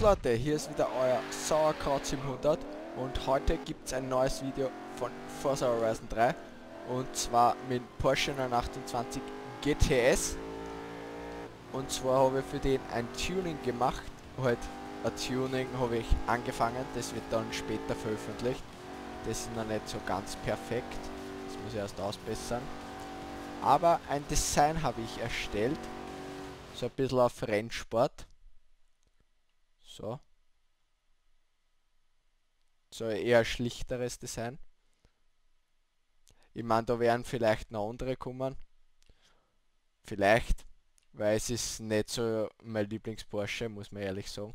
Servus Leute, hier ist wieder euer Sauerkraut 700 und heute gibt es ein neues Video von Forza Horizon 3 und zwar mit Porsche 928 GTS. Und zwar habe ich für den ein Tuning gemacht, halt ein Tuning habe ich angefangen, das wird dann später veröffentlicht. Das ist noch nicht so ganz perfekt, das muss ich erst ausbessern. Aber ein Design habe ich erstellt, so ein bisschen auf Rennsport. So eher schlichteres Design. Ich meine, da werden vielleicht noch andere kommen. Vielleicht, weil es ist nicht so mein Lieblings-Porsche, muss man ehrlich sagen.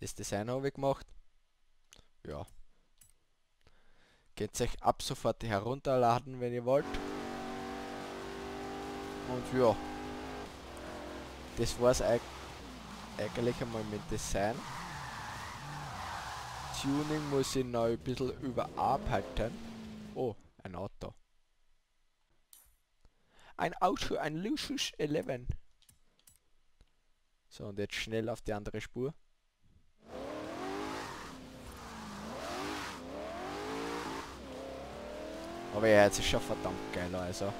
Das Design habe ich gemacht. Ja. Könnt ihr euch ab sofort herunterladen, wenn ihr wollt. Und ja. Das war's eigentlich einmal mit Design. Tuning muss ich noch ein bisschen überarbeiten. Oh, ein Auto. Ein Auto, ein Lucius 11. So, und jetzt schnell auf die andere Spur. Aber ja, jetzt ist schon verdammt geil, also.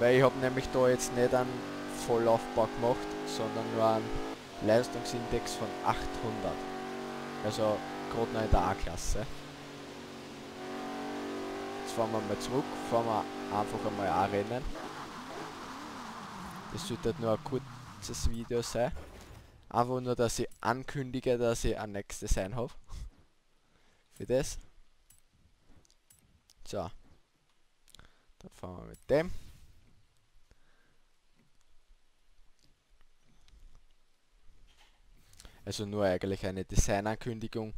Weil ich habe nämlich da jetzt nicht einen Vollaufbau gemacht, sondern nur einen Leistungsindex von 800. Also gerade noch in der A-Klasse. Jetzt fahren wir mal zurück, fahren wir einfach einmal A-Rennen. Das sollte nur ein kurzes Video sein. Einfach nur, dass ich ankündige, dass ich ein nächstes Design habe. Für das. So. Dann fahren wir mit dem. Also nur eigentlich eine Designankündigung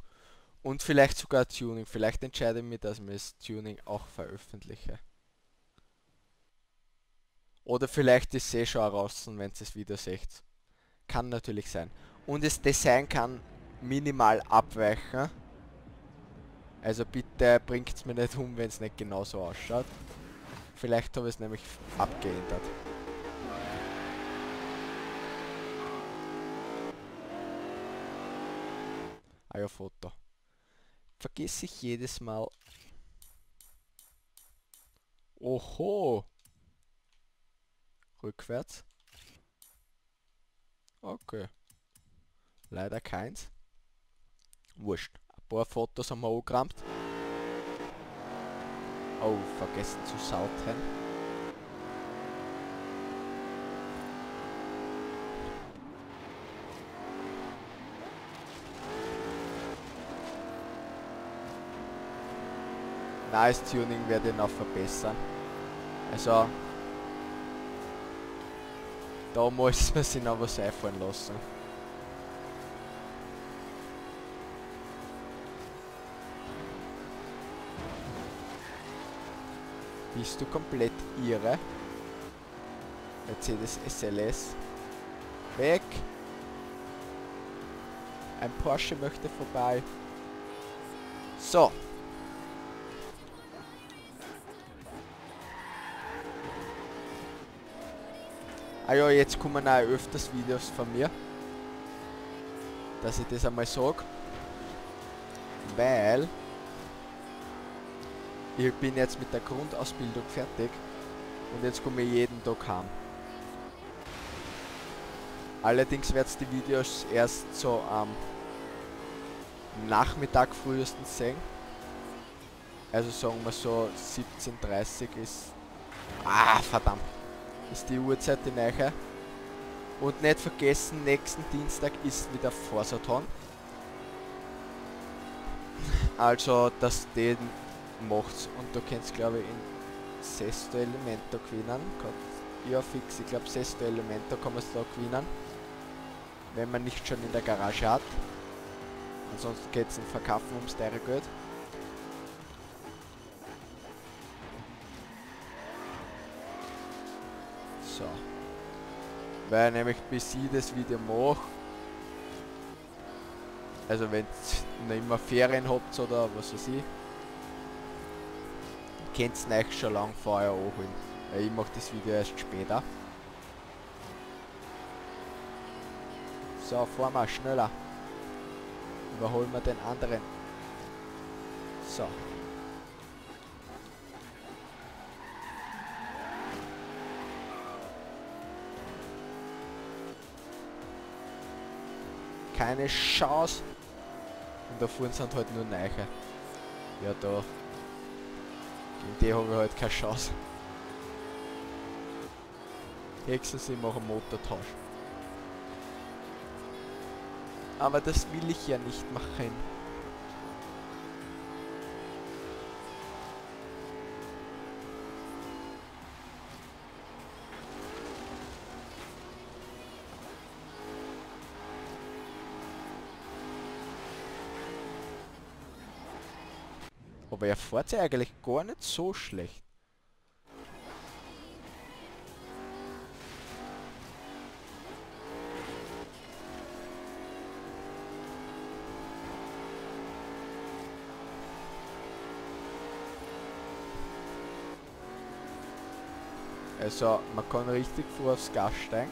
und vielleicht sogar Tuning. Vielleicht entscheide ich mich, dass ich das Tuning auch veröffentliche. Oder vielleicht ist es eh schon draußen, wenn ihr das Video seht. Kann natürlich sein. Und das Design kann minimal abweichen. Also bitte bringt es mir nicht um, wenn es nicht genauso ausschaut. Vielleicht habe ich es nämlich abgeändert. Ah ja, Foto. Vergesse ich jedes Mal. Oho! Rückwärts. Okay. Leider keins. Wurscht. Ein paar Fotos haben wir angerammt. Oh, vergessen zu sauten. Nice Tuning werde ich noch verbessern. Also da muss man sich noch was einfallen lassen. Bist du komplett irre? Mercedes SLS. Weg! Ein Porsche möchte vorbei. So. Ah ja, jetzt kommen auch öfters Videos von mir, dass ich das einmal sage, weil ich bin jetzt mit der Grundausbildung fertig und jetzt komme ich jeden Tag heim. Allerdings werde ich die Videos erst so am Nachmittag frühestens sehen, also sagen wir so 17:30 ist, verdammt. Ist die Uhrzeit die neue. Und nicht vergessen, nächsten Dienstag ist wieder Forzathon. Also das den macht's. Und da könnt's glaube ich in Sesto Elemento gewinnen. Ja fix, ich glaube Sesto Elemento kann man es da gewinnen. Wenn man nicht schon in der Garage hat. Ansonsten geht es in Verkaufen ums teure Geld. So. Weil nämlich bis ich das Video mache, also wenn ihr nicht mehr Ferien habt oder was weiß ich, könnt ihr euch schon lange vorher anholen. Weil ich mache das Video erst später. So, fahren wir schneller. Überholen wir den anderen. So. Keine Chance. Und da vorne sind halt nur Neiche. Ja, da. Gegen die habe ich halt keine Chance. Höchstens ich mache einen Motortausch. Aber das will ich ja nicht machen. Aber er fährt ja eigentlich gar nicht so schlecht. Also, man kann richtig vor aufs Gas steigen.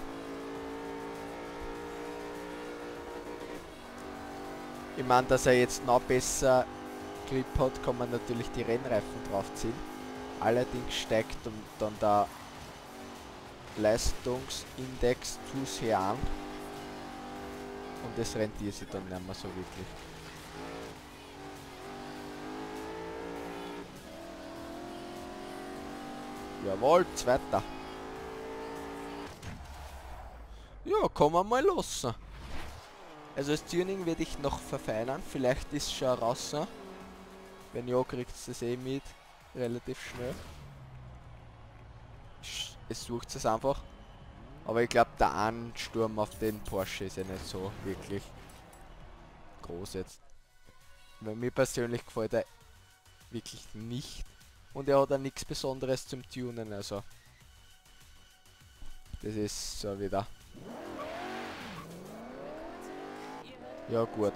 Ich meine, dass er jetzt noch besser Grip hat, kann man natürlich die Rennreifen draufziehen. Allerdings steigt dann der Leistungsindex zu sehr an. Und das rentiert sich dann nicht mehr so wirklich. Jawohl, zweiter. Ja, kann man mal los. Also das Tuning werde ich noch verfeinern. Vielleicht ist es schon raus. Wenn ja, kriegt es das eh mit. Relativ schnell. Es sucht es einfach. Aber ich glaube, der Ansturm auf den Porsche ist ja nicht so wirklich groß jetzt. Weil mir persönlich gefällt er wirklich nicht. Und er hat auch nichts Besonderes zum Tunen, also. Das ist so wieder. Ja gut.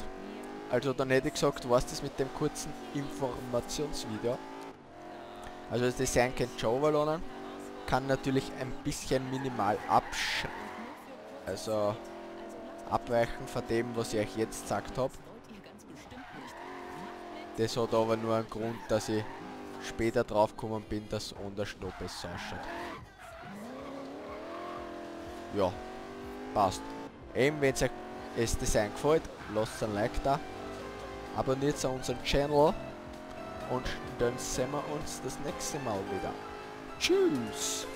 Also dann hätte ich gesagt, was das mit dem kurzen Informationsvideo. Also das Design kennt Schauballonen. Kann natürlich ein bisschen minimal abweichen von dem, was ich euch jetzt gesagt habe. Das hat aber nur einen Grund, dass ich später drauf gekommen bin, dass unter Stopp besser ausschaut. Ja, passt. Eben, wenn es euch das Design gefällt, lasst ein Like da. Abonniert unseren Channel und dann sehen wir uns das nächste Mal wieder. Tschüss!